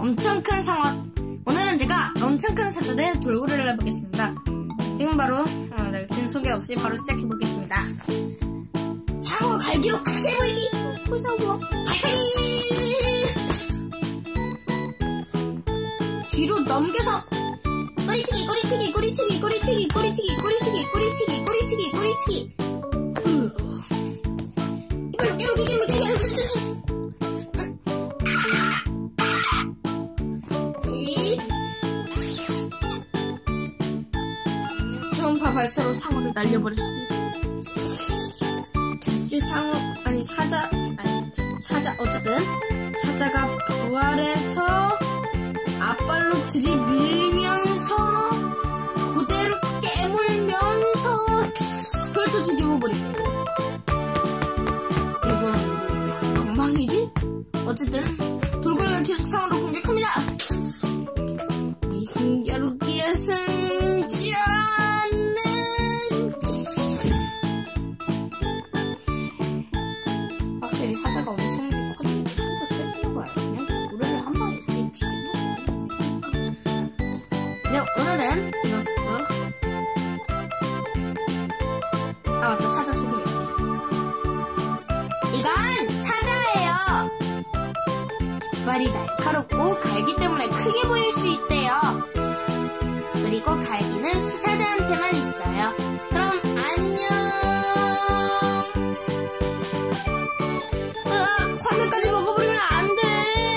엄청 큰 상어. 오늘은 제가 엄청 큰 사자의 돌고래를 해보겠습니다. 지금 바로 긴 소개 없이 바로 시작해보겠습니다. 상어 갈기로 크게 보이기! 무서워! 발차기! 뒤로 넘겨서 꼬리치기 꼬리치기 꼬리치기 꼬리치기 꼬리치기 꼬리치기 꼬리치기 꼬리치기 꼬리치기 이걸로 깨물기 깨물기 초음파 발사로 상어를 날려버렸습니다. 즉시 사자 어쨌든 사자가 부활해서 앞발로 들이밀면서 그대로 깨물면서 그걸 또 뒤집어버리고 이건 엉망이지? 어쨌든 돌고래가 계속 상어로 공격합니다. 이 신기하게 숨지 않는 확실히 사자가 엄청 커지고 세지는 거 아니냐? 고래를 한 방에 이렇게 뒤집어. 네, 오늘은 이것으로 맞다, 사자 소개했지. 이건 사자예요. 말이 날카롭고 갈기 때문에 크게 보일 수 있대요.